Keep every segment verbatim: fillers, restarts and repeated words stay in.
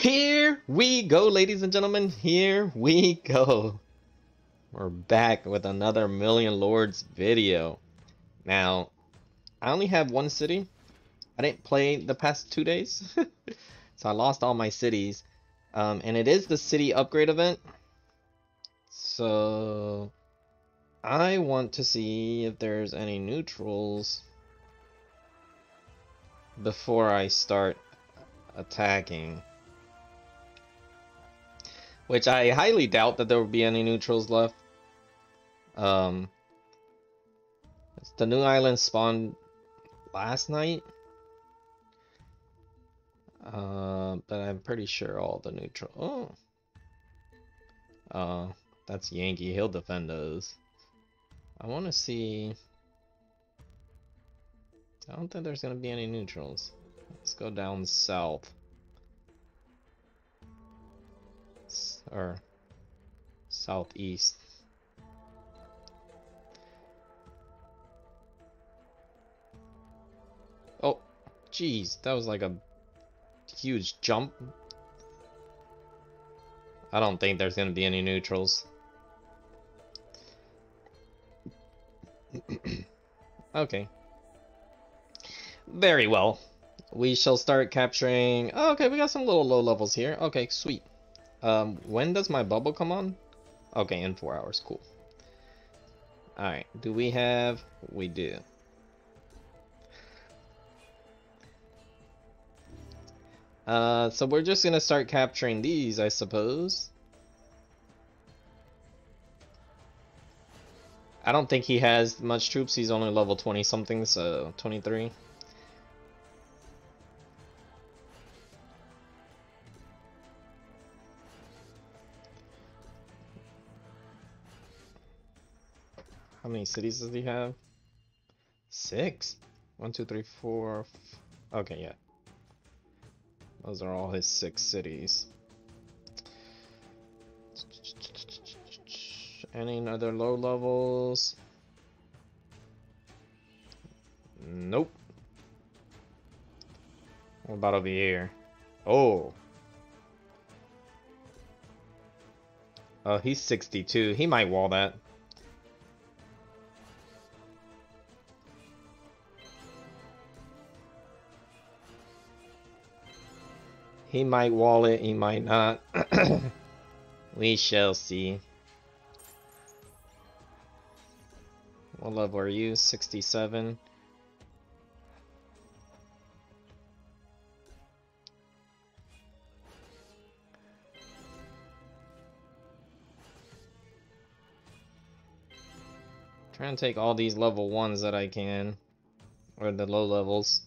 Here we go, ladies and gentlemen, here we go. We're back with another Million Lords video. Now, I only have one city. I didn't play the past two days, so I lost all my cities. Um, and it is the city upgrade event. So, I want to see if there's any neutrals before I start attacking. Which I highly doubt that there will be any neutrals left. Um, the new island spawned last night. Uh, but I'm pretty sure all the neutral... Oh! Uh, that's Yankee. He'll defend those. I want to see... I don't think there's going to be any neutrals. Let's go down south. Or southeast. Oh, geez, that was like a huge jump. I don't think there's gonna be any neutrals. Okay. Very well. We shall start capturing. Oh, okay, we got some little low levels here. Okay, sweet. Um, when does my bubble come on? Okay, in four hours, cool. Alright, do we have... We do. Uh, so we're just gonna start capturing these, I suppose. I don't think he has much troops, he's only level twenty something, so twenty-three. How many cities does he have? Six? One, two, three, four. Okay, yeah. Those are all his six cities. Any other low levels? Nope. What about over here? Oh. Oh, he's sixty-two. He might wall that. He might wall it, he might not. We shall see. What level are you? sixty-seven. Trying to take all these level ones that I can, or the low levels.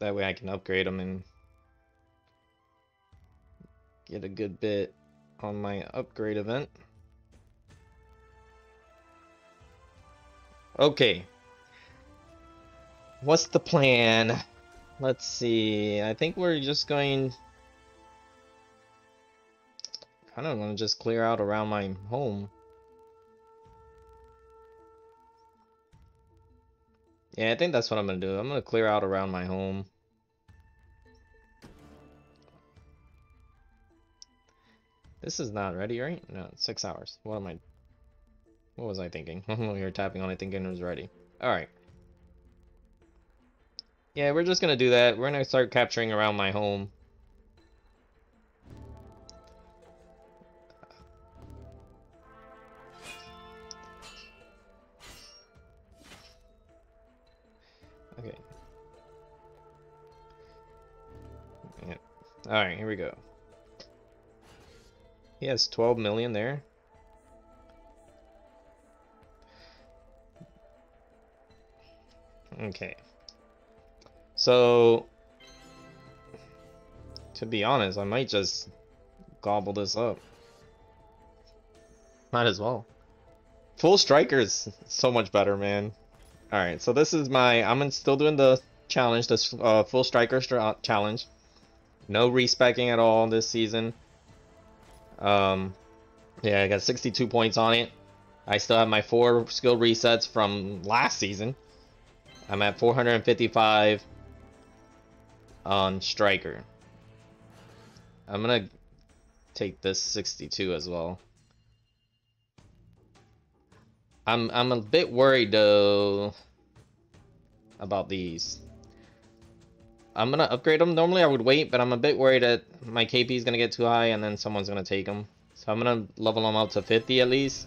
That way I can upgrade them and get a good bit on my upgrade event. Okay. What's the plan? Let's see. I think we're just going... I don't want to just clear out around my home. Yeah, I think that's what I'm gonna do. I'm gonna clear out around my home. This is not ready, right? No, six hours. What am I... What was I thinking? We were tapping on it thinking it was ready. Alright. Yeah, we're just gonna do that. We're gonna start capturing around my home. Okay. Yeah. Alright, here we go. He has twelve million there. Okay. So, to be honest, I might just gobble this up. Might as well. Full strikers, so much better, man. Alright, so this is my... I'm still doing the challenge, this uh, full striker stri challenge. No respecking at all this season. Um, yeah, I got sixty-two points on it. I still have my four skill resets from last season. I'm at four hundred fifty-five. on Striker. I'm gonna take this sixty-two as well. I'm I'm a bit worried though about these. I'm gonna upgrade them. Normally I would wait, but I'm a bit worried that my K P is gonna get too high and then someone's gonna take them. So I'm gonna level them up to fifty at least.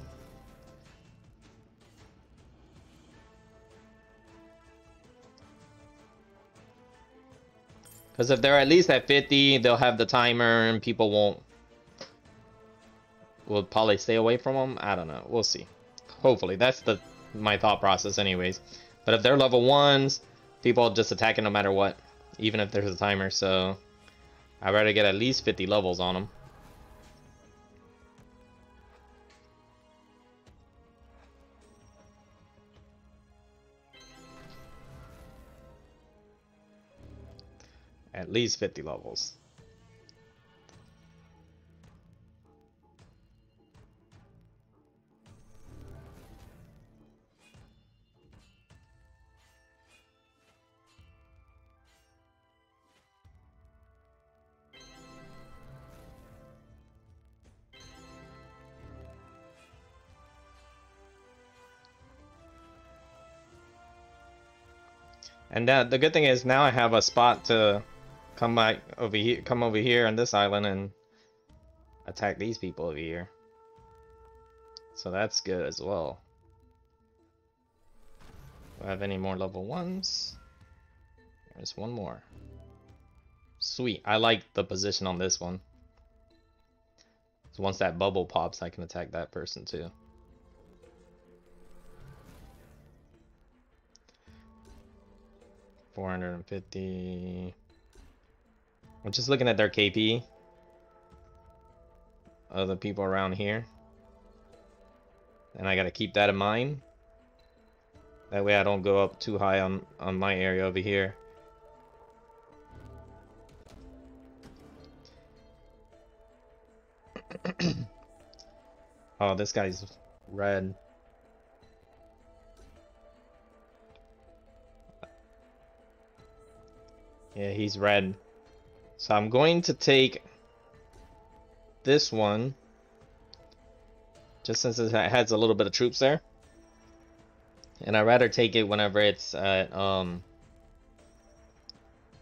Because if they're at least at fifty, they'll have the timer and people won't... will probably stay away from them. I don't know. We'll see. Hopefully. That's the my thought process anyways. But if they're level ones, people just attack it no matter what. Even if there's a timer. So I'd rather get at least fifty levels on them. At least fifty levels. And that, the good thing is now I have a spot to come back over here, come over here on this island and attack these people over here. So that's good as well. Do I have any more level ones? There's one more. Sweet. I like the position on this one. So once that bubble pops, I can attack that person too. four hundred fifty. I'm just looking at their K P. Other people around here. And I gotta keep that in mind. That way I don't go up too high on, on my area over here. Oh, this guy's red. Yeah, he's red. So I'm going to take this one, just since it has a little bit of troops there. And I'd rather take it whenever it's at, um,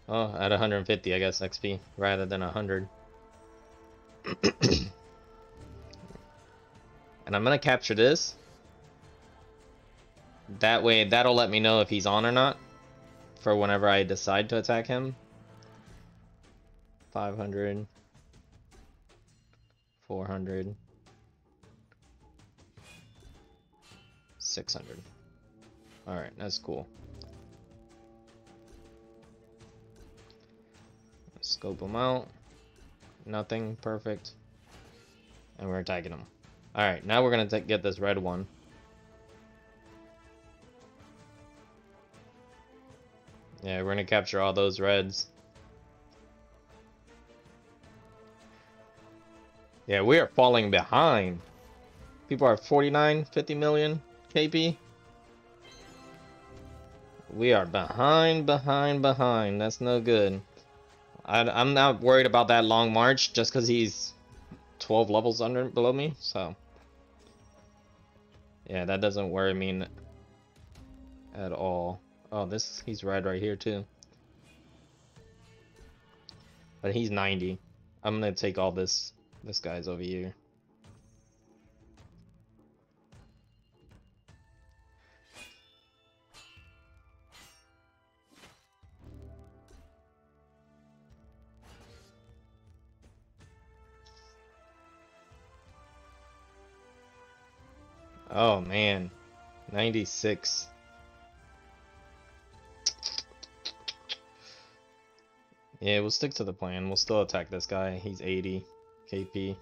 oh, at one hundred fifty, I guess, X P, rather than one hundred. And I'm going to capture this. That way, that'll let me know if he's on or not, for whenever I decide to attack him. five hundred, four hundred, six hundred. Alright, that's cool. Let's scope them out. Nothing, perfect. And we're attacking them. Alright, now we're going to get this red one. Yeah, we're going to capture all those reds. Yeah, we are falling behind. People are forty-nine, fifty million K P. We are behind, behind, behind. That's no good. I, I'm not worried about that long march just because he's twelve levels under below me. So, yeah, that doesn't worry me at all. Oh, this he's red right here too. But he's ninety. I'm going to take all this. This guy's over here. Oh man, ninety-six. Yeah, we'll stick to the plan. We'll still attack this guy. He's eighty. K P.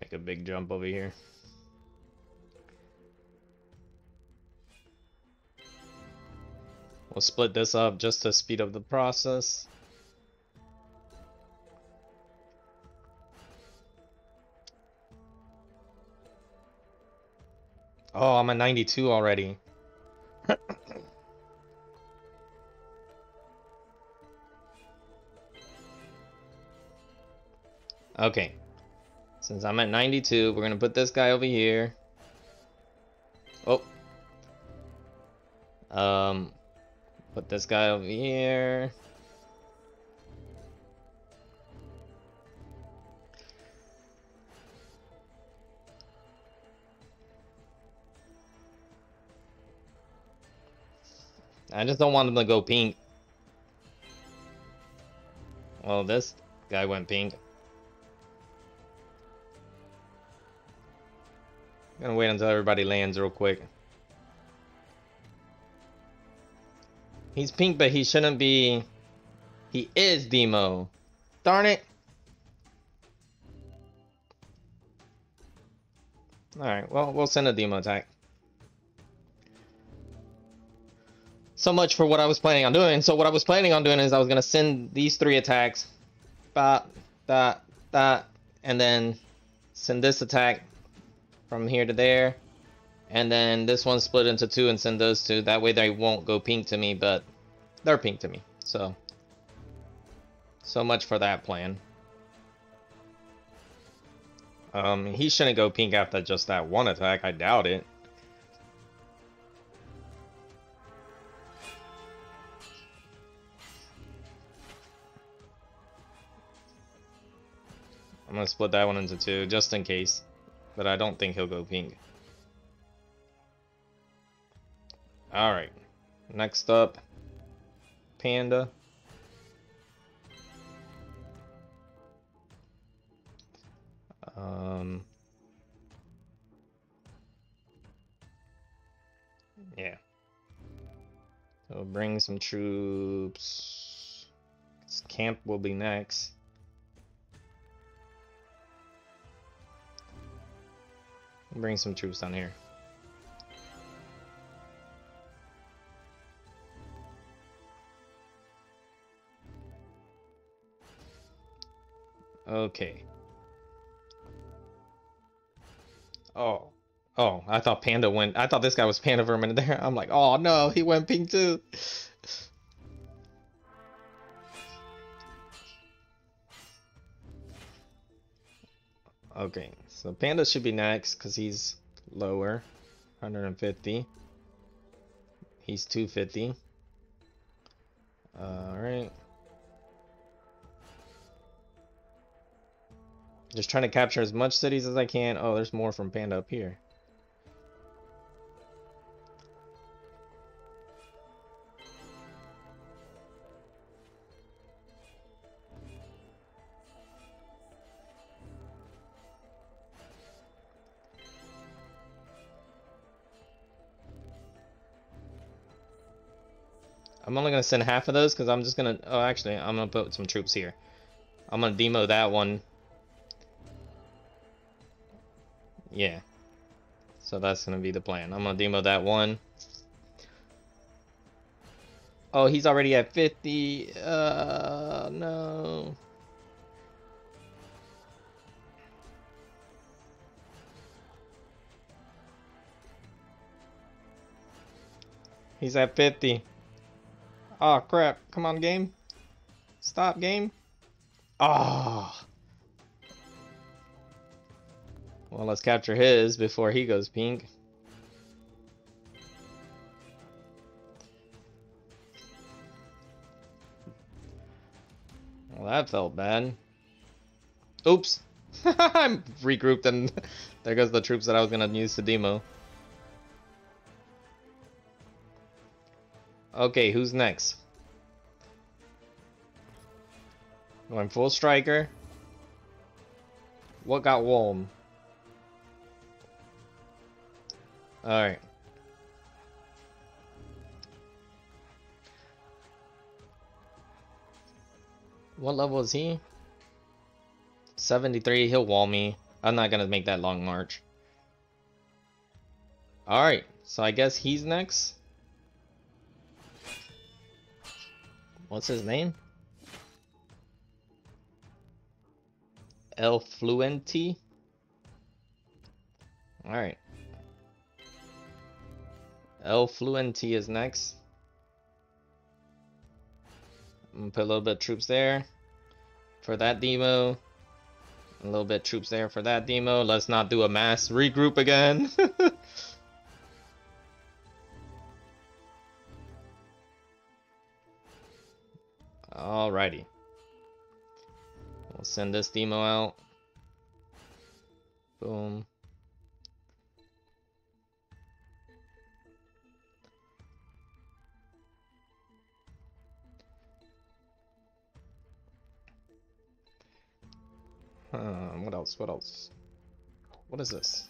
Make a big jump over here. We'll split this up just to speed up the process. Oh, I'm at ninety-two already. Okay. Since I'm at ninety-two, we're gonna put this guy over here. Oh. Um, put this guy over here. I just don't want them to go pink. Well, this guy went pink. I'm gonna wait until everybody lands real quick. He's pink, but he shouldn't be. He is Demo. Darn it. Alright, well, we'll send a Demo attack. So much for what I was planning on doing. So what I was planning on doing is I was gonna send these three attacks. Bah, da, da, and then send this attack from here to there, and then this one split into two and send those two. That way they won't go pink to me, but they're pink to me. So, so much for that plan. Um, he shouldn't go pink after just that one attack. I doubt it. I'm gonna split that one into two just in case. But I don't think he'll go pink. Alright. Next up, Panda. Um, yeah. So bring some troops. Camp will be next. Bring some troops down here. Okay. Oh. Oh, I thought Panda went... I thought this guy was Panda for a minute there. I'm like, oh no, he went pink too. Okay. So Panda should be next because he's lower, one hundred fifty. He's two fifty. Uh, all right. Just trying to capture as much cities as I can. Oh, there's more from Panda up here. I'm only going to send half of those because I'm just going to... Oh, actually, I'm going to put some troops here. I'm going to demo that one. Yeah. So that's going to be the plan. I'm going to demo that one. Oh, he's already at fifty. Uh, no. He's at fifty. Oh crap, come on game. Stop game. Oh. Well, let's capture his before he goes pink. Well, that felt bad. Oops. I'm regrouped and there goes the troops that I was gonna use to demo. Okay, who's next? Going full striker. What got warm? Alright. What level is he? seventy-three, he'll wall me. I'm not gonna make that long march. Alright, so I guess he's next. What's his name? El Fluenti. All right. El Fluenti is next. I'm gonna put a little bit of troops there for that demo. A little bit of troops there for that demo. Let's not do a mass regroup again. Alrighty. We'll send this demo out. Boom. Um, what else? What else? What is this?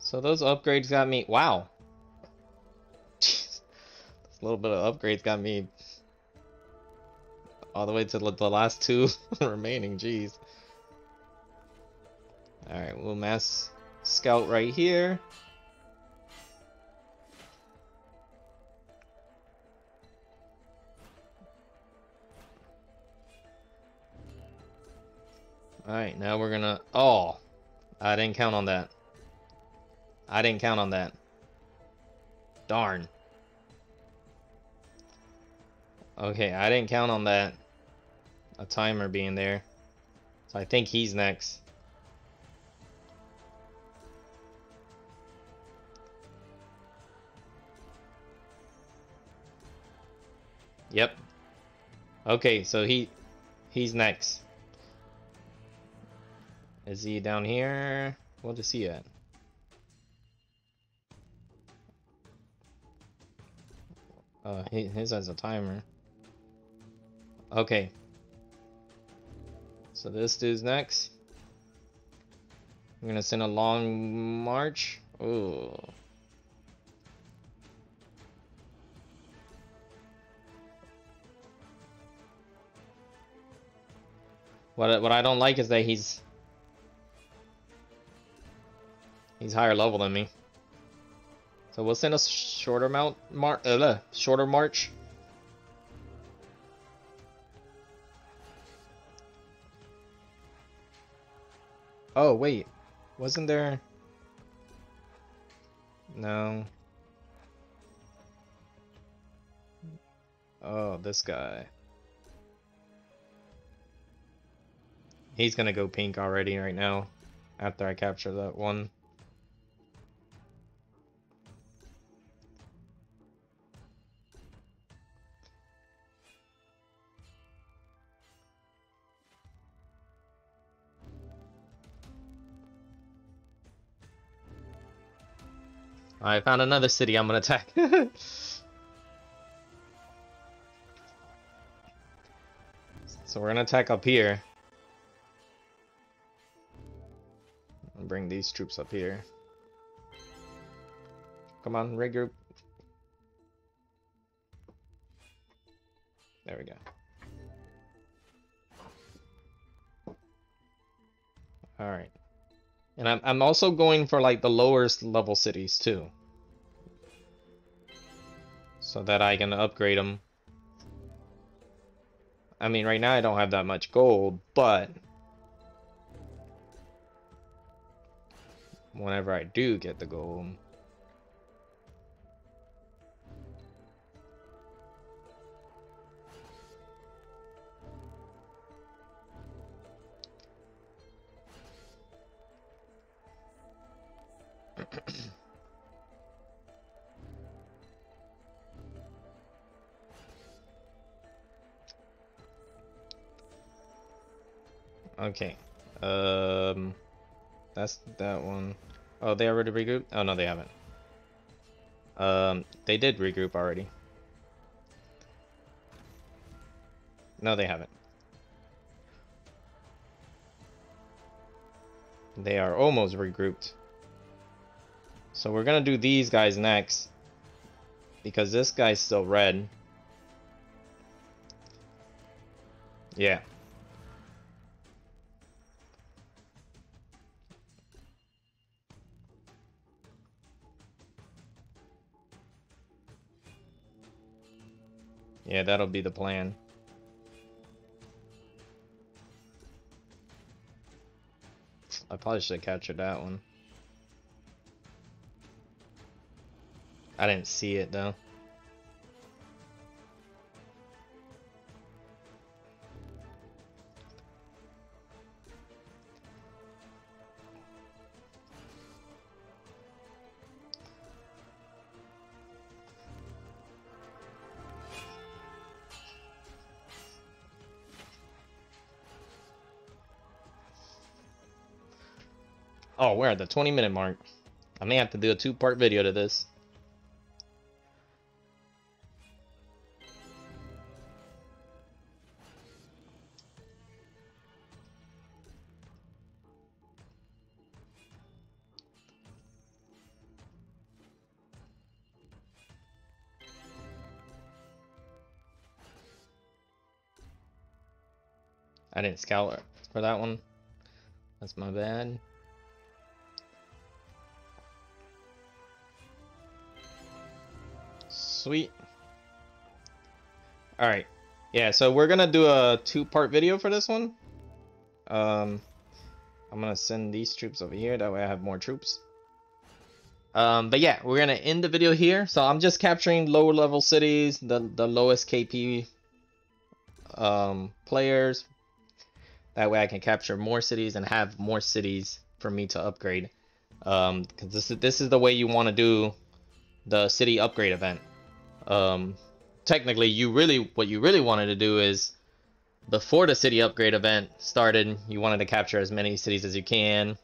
So those upgrades got me. Wow. Jeez. This little bit of upgrades got me all the way to the last two remaining. Jeez. All right, we'll mass scout right here. Alright, now we're gonna... Oh! I didn't count on that. I didn't count on that. Darn. Okay, I didn't count on that. A timer being there. So I think he's next. Yep. Okay, so he... He's next. Is he down here? What is he at? Uh, he, his has a timer. Okay. So this dude's next. I'm gonna send a long march. Ooh. What what I don't like is that he's He's higher level than me. So we'll send a shorter mount mar uh, shorter march. Oh wait. Wasn't there? No. Oh, this guy. He's gonna go pink already right now after I capture that one. I found another city I'm going to attack. So we're going to attack up here. And bring these troops up here. Come on, regroup. There we go. Alright. And I'm, I'm also going for like the lowest level cities too. So that I can upgrade them. I mean, right now I don't have that much gold, but whenever I do get the gold. Okay, um, that's that one. Oh, they already regrouped? Oh, no, they haven't. Um, they did regroup already. No, they haven't. They are almost regrouped. So we're gonna do these guys next because this guy's still red. Yeah. Yeah, that'll be the plan. probably should have captured that one. I didn't see it though. Oh, we're at the twenty minute mark. I may have to do a two part video to this. I didn't scout for that one. That's my bad. Sweet. All right. Yeah, so we're gonna do a two part video for this one. Um, I'm gonna send these troops over here. That way I have more troops. Um, but yeah, we're gonna end the video here. So I'm just capturing lower level cities, the the lowest K P um, players. That way I can capture more cities and have more cities for me to upgrade. Um, cause this is this is the way you want to do the city upgrade event. Um, technically, you really what you really wanted to do is before the city upgrade event started, you wanted to capture as many cities as you can,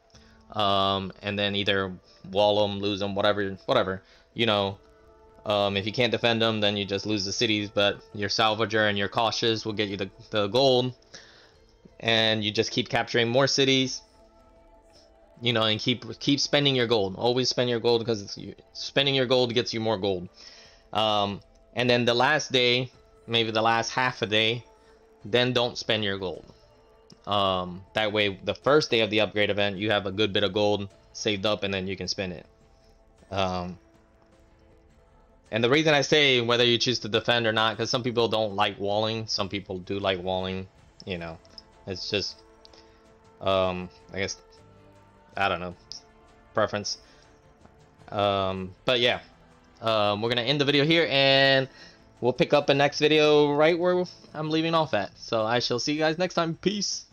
um, and then either wall them, lose them, whatever, whatever. You know, um, if you can't defend them, then you just lose the cities. But your salvager and your cautious will get you the the gold, and you just keep capturing more cities. You know, and keep keep spending your gold. Always spend your gold because it's, you, spending your gold gets you more gold. Um, and then the last day, maybe the last half a day, then don't spend your gold. Um, that way, the first day of the upgrade event, you have a good bit of gold saved up, and then you can spend it. Um, and the reason I say whether you choose to defend or not, because some people don't like walling, some people do like walling. You know, it's just, um, I guess, I don't know, preference. Um, but yeah. Um, we're going to end the video here, and we'll pick up the next video right where I'm leaving off at. So I shall see you guys next time. Peace.